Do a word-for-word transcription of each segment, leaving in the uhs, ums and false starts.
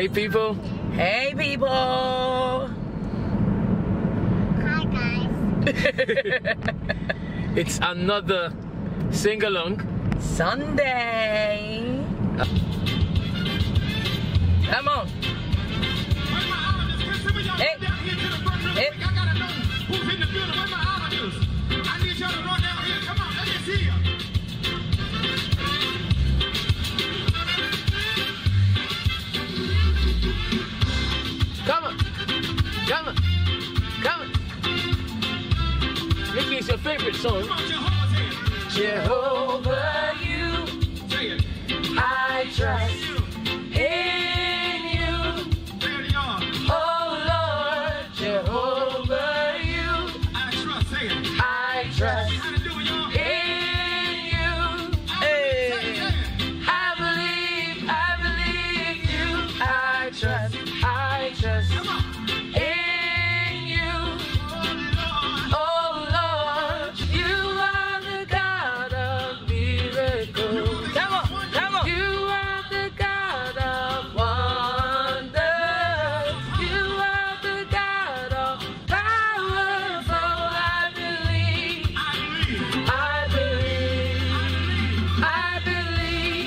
Hey people. Hey people. Hi guys. It's another sing-along Sunday. Come on. Hey. Hey. I gotta know who's in the building. Where my audience? I need y'all to run down here. Come on, let me see ya. Come on, come on, come on. This is your favorite song. Jehovah, you, I trust in you. Oh Lord, Jehovah, you, I trust in you. I trust in you. Hey, I believe, I believe you. I trust. I trust in you. Oh Lord, you are the God of miracles. Come on, come on. You are the God of wonders. You are the God of power. So I believe, I believe, I believe, I believe.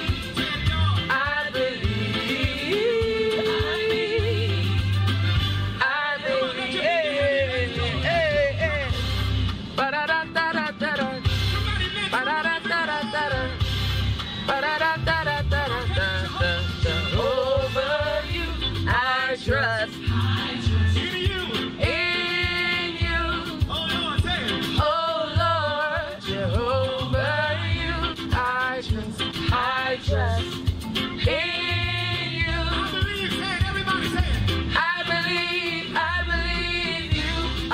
Jehovah, you, I trust. I trust in you. In you. Oh Lord, say it. Oh Lord, Jehovah, you, I trust. I trust in you. I believe. Say it. Everybody say it. I believe. I believe you. I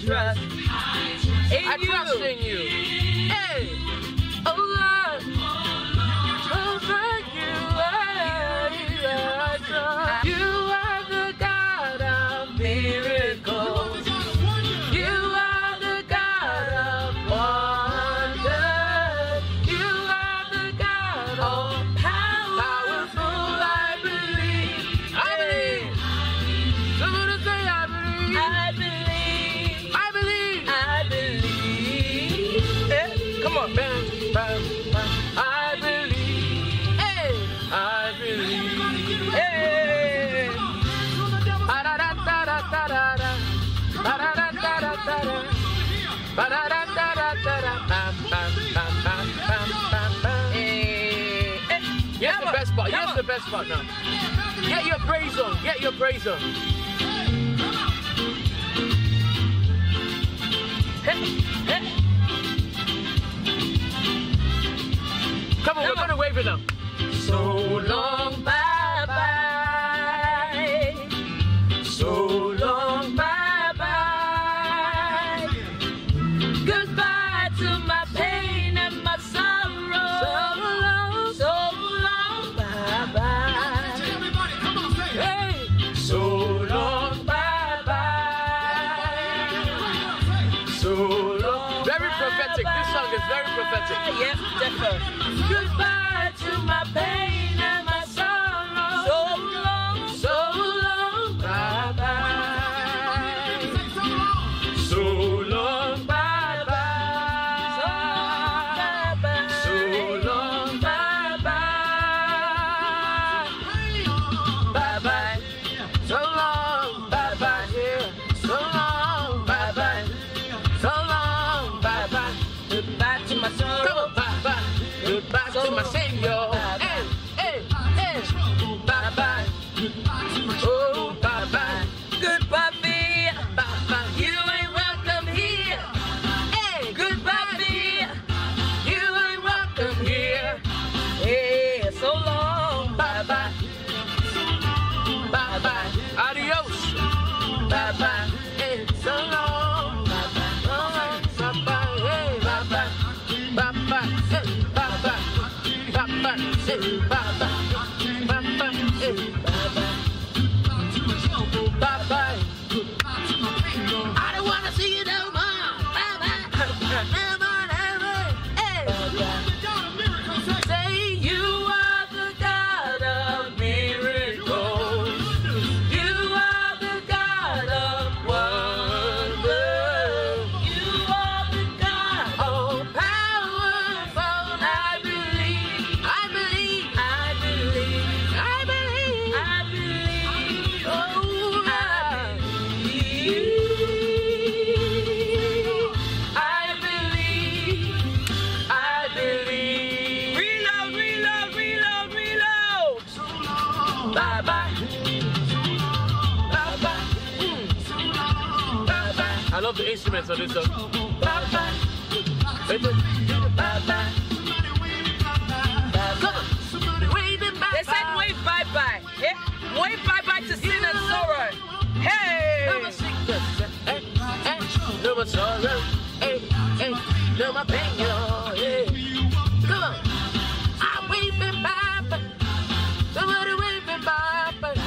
trust. I trust in you. I trust in you. Hey. Oh Lord. Yes, the best part. Yes, the best part now. Get your praise on. Get your praise on. Come on, we're gonna wave it now. So long, bye bye. So long, bye. Very prophetic. Yes, definitely. Goodbye to my pain and my sorrow. So long, so long, bye bye. So long, bye bye. So long, bye bye. Bye bye. So long, bye bye. So long, bye bye. So long, bye bye. Goodbye to my sorrow. Come on, bye bye. Goodbye to my Savior. Hey, hey, hey. Bye bye. Oh, bye bye. Goodbye, me. Bye bye. You ain't welcome here. Hey, goodbye, me. You ain't welcome here. Hey, so long. Bye bye. Bye bye. Adios. Bye bye. Hey, so long. Bye bye. I don't wanna see you no more. Bye bye. love the instruments on this song. They said wave bye-bye. Yeah? Wave bye-bye to sin and sorrow. Hey! No more sorrow. Hey, hey, no more pain, oh, yeah. Come on. I'm waving bye-bye. Somebody waving bye-bye.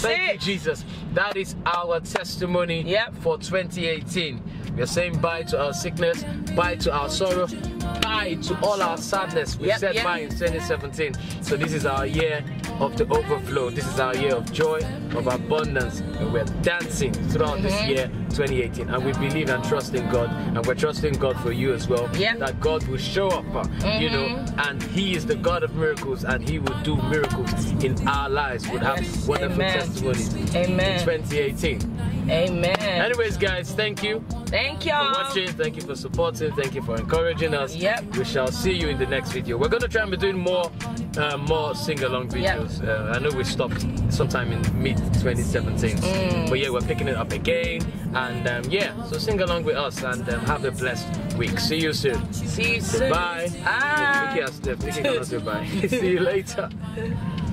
Thank you, Jesus. That is our testimony yep. for twenty eighteen. We are saying bye to our sickness, bye to our sorrow, bye to all our sadness. We yep, said yep. bye in twenty seventeen. So this is our year of the overflow. This is our year of joy, of abundance. And we're dancing throughout mm-hmm. this year, twenty eighteen. And we believe and trust in God. And we're trusting God for you as well. Yep. That God will show up, mm-hmm. you know, and He is the God of miracles, and He will do miracles in our lives. We'll have yes. wonderful Amen. testimonies Amen. in twenty eighteen. Amen. Anyways, guys, thank you. Thank you for watching. Thank you for supporting. Thank you for encouraging us. Yep. We shall see you in the next video. We're going to try and be doing more, uh, more sing-along videos. Yep. Uh, I know we stopped sometime in mid twenty seventeen, mm. but yeah, we're picking it up again. And um, yeah, so sing along with us and um, have a blessed week. See you soon. See you soon. Bye. Ah. See you later.